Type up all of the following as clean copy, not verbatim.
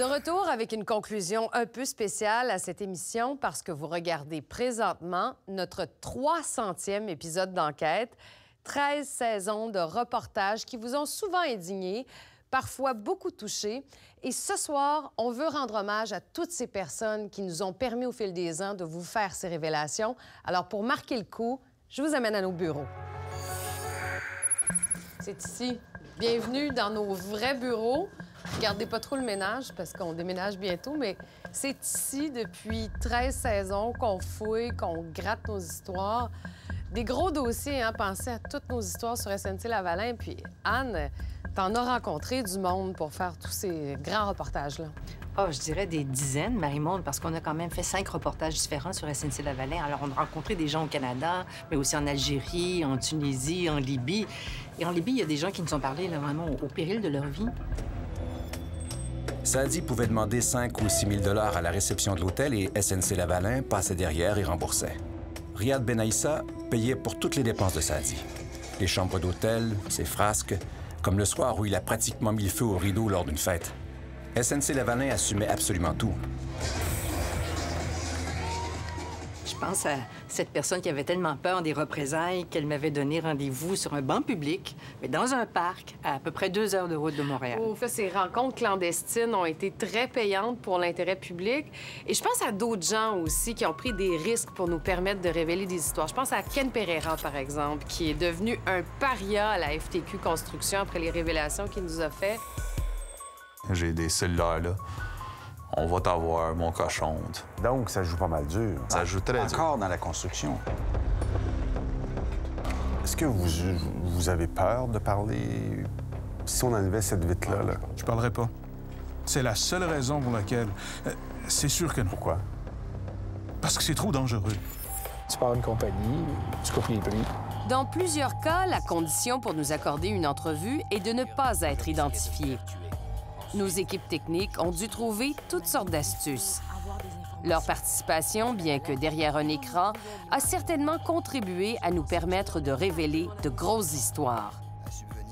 De retour avec une conclusion un peu spéciale à cette émission parce que vous regardez présentement notre 300e épisode d'enquête, 13 saisons de reportages qui vous ont souvent indigné, parfois beaucoup touchés. Et ce soir, on veut rendre hommage à toutes ces personnes qui nous ont permis au fil des ans de vous faire ces révélations. Alors, pour marquer le coup, je vous amène à nos bureaux. C'est ici. Bienvenue dans nos vrais bureaux. Gardez pas trop le ménage parce qu'on déménage bientôt, mais c'est ici depuis 13 saisons qu'on fouille, qu'on gratte nos histoires. Des gros dossiers, hein? Pensez à toutes nos histoires sur SNC-Lavalin. Puis Anne, t'en as rencontré du monde pour faire tous ces grands reportages-là. Oh, je dirais des dizaines, Marie-Monde, parce qu'on a quand même fait 5 reportages différents sur SNC-Lavalin. Alors, on a rencontré des gens au Canada, mais aussi en Algérie, en Tunisie, en Libye. Et en Libye, il y a des gens qui nous ont parlé là, vraiment au péril de leur vie. Saadi pouvait demander 5 ou 6 000 $ à la réception de l'hôtel et SNC-Lavalin passait derrière et remboursait. Riyad Benaïssa payait pour toutes les dépenses de Saadi. Les chambres d'hôtel, ses frasques, comme le soir où il a pratiquement mis le feu au rideau lors d'une fête. SNC-Lavalin assumait absolument tout. Je pense à cette personne qui avait tellement peur des représailles qu'elle m'avait donné rendez-vous sur un banc public, mais dans un parc, à peu près 2 heures de route de Montréal. Ouf, là, ces rencontres clandestines ont été très payantes pour l'intérêt public. Et je pense à d'autres gens aussi qui ont pris des risques pour nous permettre de révéler des histoires. Je pense à Ken Pereira, par exemple, qui est devenu un paria à la FTQ Construction après les révélations qu'il nous a faites. J'ai des cellulaires, là. On va t'avoir, mon cochon. Donc, ça joue pas mal dur. Ça joue très dur. Encore dans la construction. Est-ce que vous avez peur de parler si on enlevait cette vitre-là? Là? Je parlerai pas. C'est la seule raison pour laquelle... c'est sûr que non. Pourquoi? Parce que c'est trop dangereux. Tu pars une compagnie, tu coupes les prix. Dans plusieurs cas, la condition pour nous accorder une entrevue est de ne pas être identifié. Nos équipes techniques ont dû trouver toutes sortes d'astuces. Leur participation, bien que derrière un écran, a certainement contribué à nous permettre de révéler de grosses histoires.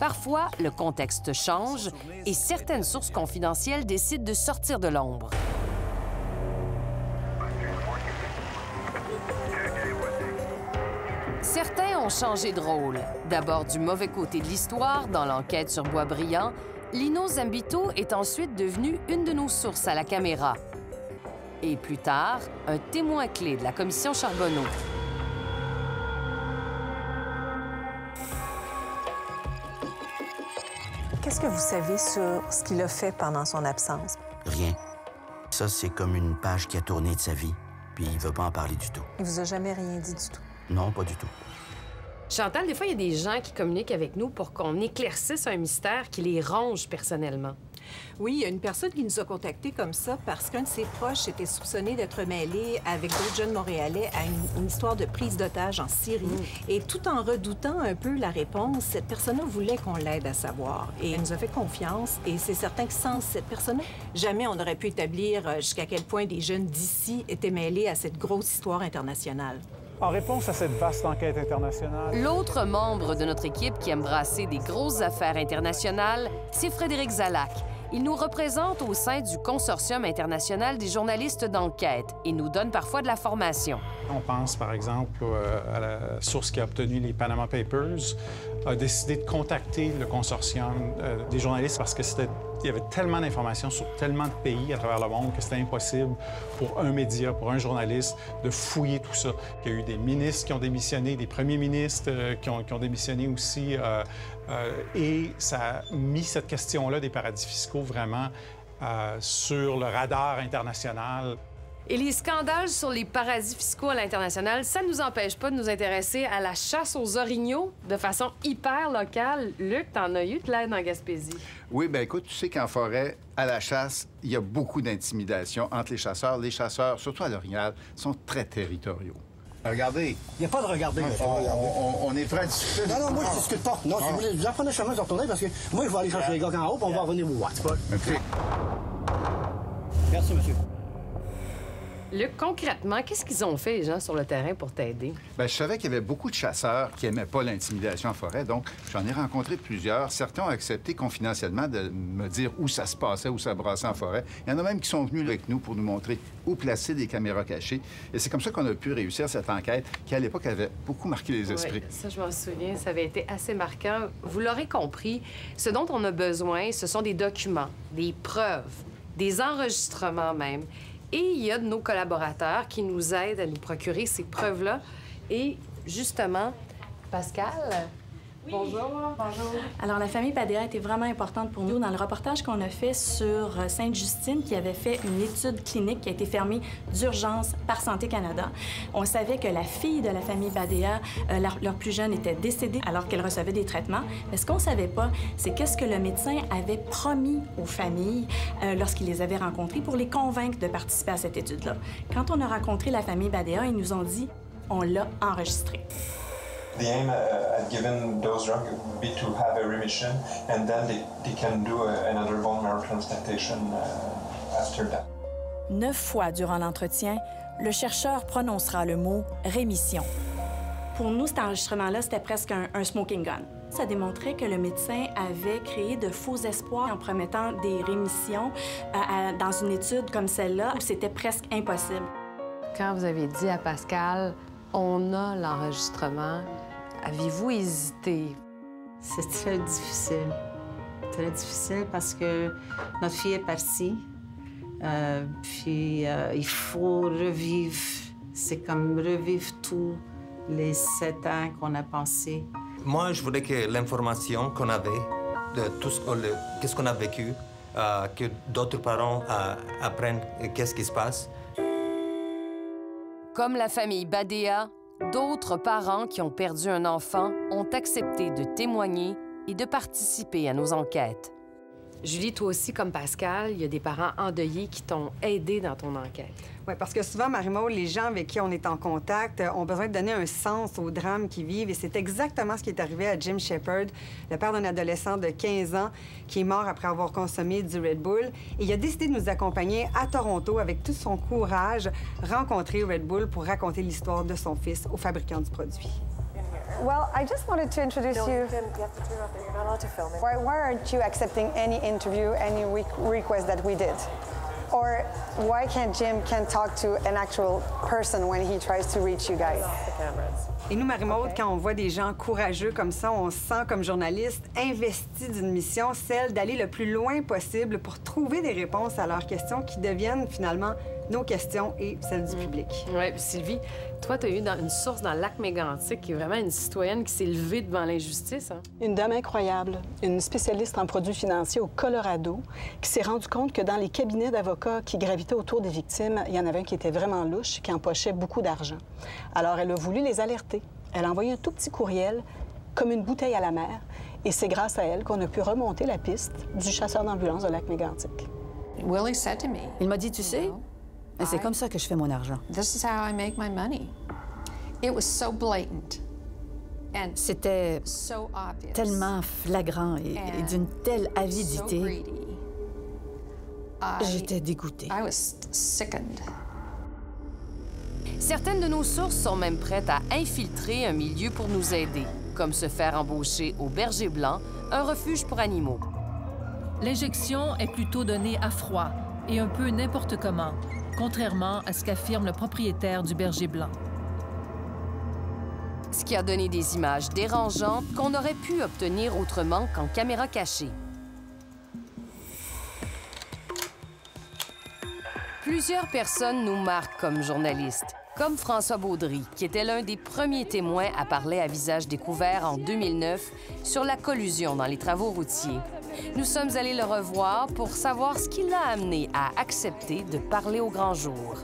Parfois, le contexte change et certaines sources confidentielles décident de sortir de l'ombre. Certains ont changé de rôle. D'abord du mauvais côté de l'histoire, dans l'enquête sur Boisbriand, Lino Zambito est ensuite devenu une de nos sources à la caméra. Et plus tard, un témoin clé de la Commission Charbonneau. Qu'est-ce que vous savez sur ce qu'il a fait pendant son absence? Rien. Ça, c'est comme une page qui a tourné de sa vie, puis il veut pas en parler du tout. Il vous a jamais rien dit du tout? Non, pas du tout. Chantal, des fois, il y a des gens qui communiquent avec nous pour qu'on éclaircisse un mystère qui les ronge personnellement. Oui, il y a une personne qui nous a contactés comme ça parce qu'un de ses proches était soupçonné d'être mêlé avec d'autres jeunes Montréalais à une histoire de prise d'otage en Syrie. Mmh. Et tout en redoutant un peu la réponse, cette personne-là voulait qu'on l'aide à savoir. Et elle nous a fait confiance. Et c'est certain que sans cette personne-là, jamais on n'aurait pu établir jusqu'à quel point des jeunes d'ici étaient mêlés à cette grosse histoire internationale. En réponse à cette vaste enquête internationale... L'autre membre de notre équipe qui aime brasser des grosses affaires internationales, c'est Frédéric Zalac. Il nous représente au sein du Consortium international des journalistes d'enquête et nous donne parfois de la formation. On pense, par exemple, à la source qui a obtenu les Panama Papers, a décidé de contacter le Consortium des journalistes parce que c'était... Il y avait tellement d'informations sur tellement de pays à travers le monde que c'était impossible pour un média, pour un journaliste, de fouiller tout ça. Il y a eu des ministres qui ont démissionné, des premiers ministres qui ont démissionné aussi. Et ça a mis cette question-là des paradis fiscaux vraiment sur le radar international. Et les scandales sur les paradis fiscaux à l'international, ça ne nous empêche pas de nous intéresser à la chasse aux orignaux de façon hyper locale. Luc, t'en as eu de l'aide en Gaspésie. Oui, bien écoute, tu sais qu'en forêt, à la chasse, il y a beaucoup d'intimidation entre les chasseurs. Les chasseurs, surtout à l'orignal, sont très territoriaux. Regardez. Il n'y a pas de regarder. Non, on est prêts à discuter. Non, non, moi, je ne discute pas. Non, si vous voulez, vous en prenez le chemin de retourner parce que moi, je vais aller chercher les gars en haut et on va revenir vous voir. Merci, monsieur. Luc, concrètement, qu'est-ce qu'ils ont fait, les gens, sur le terrain pour t'aider? Bien, je savais qu'il y avait beaucoup de chasseurs qui n'aimaient pas l'intimidation en forêt, donc j'en ai rencontré plusieurs. Certains ont accepté confidentiellement de me dire où ça se passait, où ça brassait en forêt. Il y en a même qui sont venus avec nous pour nous montrer où placer des caméras cachées. Et c'est comme ça qu'on a pu réussir cette enquête qui, à l'époque, avait beaucoup marqué les esprits. Oui, ça, je m'en souviens. Ça avait été assez marquant. Vous l'aurez compris, ce dont on a besoin, ce sont des documents, des preuves, des enregistrements même. Et il y a de nos collaborateurs qui nous aident à nous procurer ces preuves-là. Et justement, Pascal, oui. Bonjour. Bonjour. Alors, la famille Padera était vraiment importante pour nous. Dans le reportage qu'on a fait sur Sainte-Justine, qui avait fait une étude clinique qui a été fermée d'urgence par Santé Canada, on savait que la fille de la famille Padera, leur plus jeune, était décédée alors qu'elle recevait des traitements. Mais ce qu'on ne savait pas, c'est qu'est-ce que le médecin avait promis aux familles lorsqu'il les avait rencontrées pour les convaincre de participer à cette étude-là. Quand on a rencontré la famille Padera, ils nous ont dit « on l'a enregistrée ». The aim at giving those drugs would be to have a remission, and then they can do another bone marrow transplantation after that. 9 fois durant l'entretien, le chercheur prononcera le mot « rémission ». Pour nous, cet enregistrement-là, c'était presque un smoking gun. Ça démontrait que le médecin avait créé de faux espoirs en promettant des rémissions dans une étude comme celle-là, où c'était presque impossible. Quand vous avez dit à Pascal « on a l'enregistrement », avez-vous hésité? C'est très difficile. Très difficile parce que notre fille est partie. Puis il faut revivre. C'est comme revivre tous les 7 ans qu'on a pensé. Moi, je voulais que l'information qu'on avait, de tout ce qu'on a vécu, que d'autres parents apprennent qu'est-ce qui se passe. Comme la famille Badea, d'autres parents qui ont perdu un enfant ont accepté de témoigner et de participer à nos enquêtes. Julie, toi aussi, comme Pascal, il y a des parents endeuillés qui t'ont aidé dans ton enquête. Oui, parce que souvent, Marie-Maud, les gens avec qui on est en contact ont besoin de donner un sens au drame qu'ils vivent. Et c'est exactement ce qui est arrivé à Jim Shepard, le père d'un adolescent de 15 ans qui est mort après avoir consommé du Red Bull. Et il a décidé de nous accompagner à Toronto avec tout son courage, rencontrer Red Bull pour raconter l'histoire de son fils au fabricant du produit. Well, I just wanted to introduce you. You have to turn off. You're not allowed to film it. Why aren't you accepting any interview, any request that we did? Or why can't Jim talk to an actual person when he tries to reach you guys? Et nous, Marie-Maude, quand on voit des gens courageux comme ça, on se sent, comme journaliste, investi d'une mission, celle d'aller le plus loin possible pour trouver des réponses à leurs questions qui deviennent, finalement, nos questions et celles du public. Oui, puis Sylvie, toi, tu as eu une source dans le Lac-Mégantic qui est vraiment une citoyenne qui s'est levée devant l'injustice. Hein? Une dame incroyable, une spécialiste en produits financiers au Colorado, qui s'est rendue compte que dans les cabinets d'avocats qui gravitaient autour des victimes, il y en avait un qui était vraiment louche, qui empochait beaucoup d'argent. Alors, elle a voulu les alerter. Elle a envoyé un tout petit courriel, comme une bouteille à la mer, et c'est grâce à elle qu'on a pu remonter la piste du chasseur d'ambulance de Lac-Mégantic. Il m'a dit, tu sais, c'est comme ça que je fais mon argent. C'était tellement flagrant et d'une telle avidité. J'étais dégoûtée. Certaines de nos sources sont même prêtes à infiltrer un milieu pour nous aider, comme se faire embaucher au Berger Blanc, un refuge pour animaux. L'injection est plutôt donnée à froid et un peu n'importe comment, contrairement à ce qu'affirme le propriétaire du Berger Blanc. Ce qui a donné des images dérangeantes qu'on aurait pu obtenir autrement qu'en caméra cachée. Plusieurs personnes nous marquent comme journalistes, comme François Baudry, qui était l'un des premiers témoins à parler à visage découvert en 2009 sur la collusion dans les travaux routiers. Nous sommes allés le revoir pour savoir ce qui l'a amené à accepter de parler au grand jour.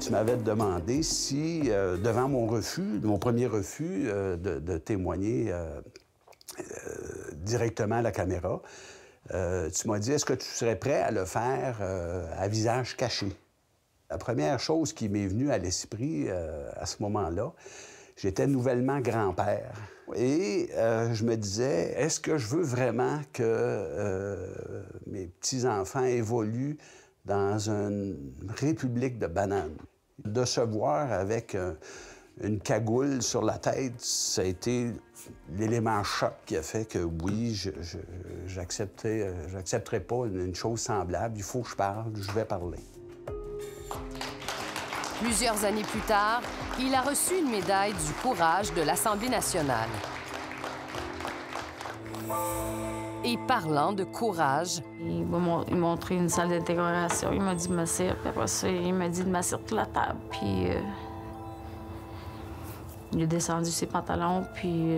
Tu m'avais demandé si, devant mon refus, mon premier refus de témoigner directement à la caméra, tu m'as dit, est-ce que tu serais prêt à le faire à visage caché? La première chose qui m'est venue à l'esprit à ce moment-là, j'étais nouvellement grand-père. Et je me disais, est-ce que je veux vraiment que mes petits-enfants évoluent dans une république de bananes? De se voir avec une cagoule sur la tête, ça a été l'élément choc qui a fait que, oui, j'accepterai pas une chose semblable. Il faut que je parle, je vais parler. Plusieurs années plus tard, il a reçu une médaille du courage de l'Assemblée nationale. Et parlant de courage... Il m'a montré une salle de décoration, il m'a dit de m'asseoir, puis après ça, il m'a dit de m'asseoir toute la table, puis... il a descendu ses pantalons, puis...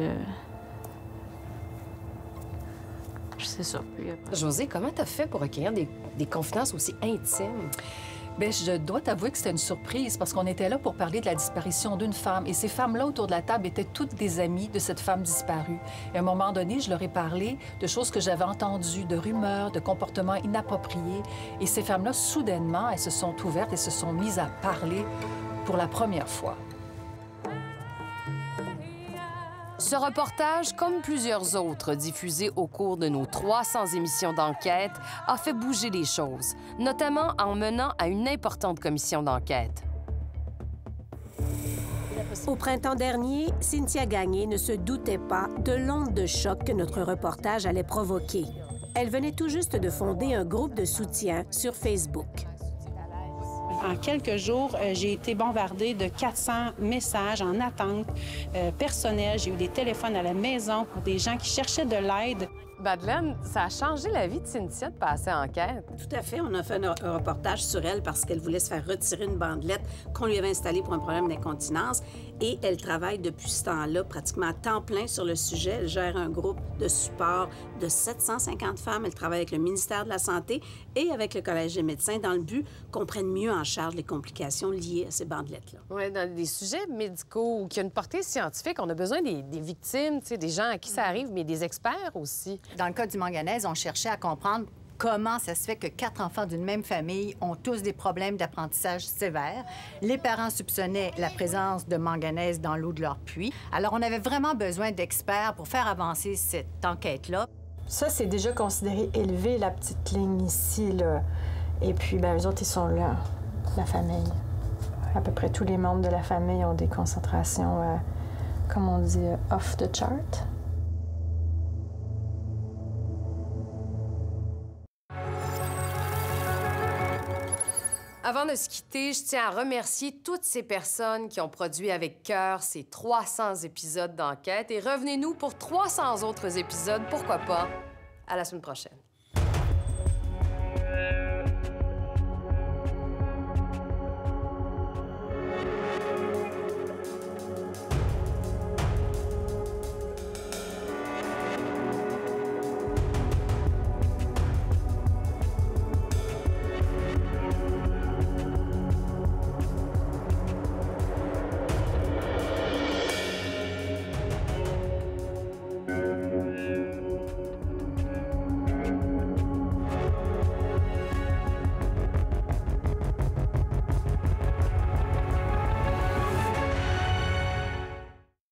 c'est ça, puis... Après... Josée, comment t'as fait pour acquérir des confidences aussi intimes? Bien, je dois t'avouer que c'était une surprise parce qu'on était là pour parler de la disparition d'une femme. Et ces femmes-là autour de la table étaient toutes des amies de cette femme disparue. Et à un moment donné, je leur ai parlé de choses que j'avais entendues, de rumeurs, de comportements inappropriés. Et ces femmes-là, soudainement, elles se sont ouvertes et se sont mises à parler pour la première fois. Ce reportage, comme plusieurs autres diffusés au cours de nos 300 émissions d'enquête, a fait bouger les choses, notamment en menant à une importante commission d'enquête. Au printemps dernier, Cynthia Gagné ne se doutait pas de l'onde de choc que notre reportage allait provoquer. Elle venait tout juste de fonder un groupe de soutien sur Facebook. En quelques jours, j'ai été bombardée de 400 messages en attente personnelle. J'ai eu des téléphones à la maison pour des gens qui cherchaient de l'aide. Madeleine, ça a changé la vie de Cynthia de passer enquête. Tout à fait. On a fait un reportage sur elle parce qu'elle voulait se faire retirer une bandelette qu'on lui avait installée pour un problème d'incontinence. Et elle travaille depuis ce temps-là pratiquement à temps plein sur le sujet. Elle gère un groupe de support de 750 femmes. Elle travaille avec le ministère de la Santé et avec le Collège des médecins dans le but qu'on prenne mieux en charge les complications liées à ces bandelettes-là. Oui, dans des sujets médicaux ou qui ont une portée scientifique, on a besoin des victimes, des gens à qui ça arrive, mais des experts aussi. Dans le cas du manganèse, on cherchait à comprendre comment ça se fait que 4 enfants d'une même famille ont tous des problèmes d'apprentissage sévères. Les parents soupçonnaient la présence de manganèse dans l'eau de leur puits. Alors, on avait vraiment besoin d'experts pour faire avancer cette enquête-là. Ça, c'est déjà considéré élevé, la petite ligne ici, là. Et puis, bien, eux autres, ils sont là, la famille. À peu près tous les membres de la famille ont des concentrations, comme on dit, off the chart. Avant de se quitter, je tiens à remercier toutes ces personnes qui ont produit avec cœur ces 300 épisodes d'enquête. Et revenez-nous pour 300 autres épisodes, pourquoi pas, à la semaine prochaine.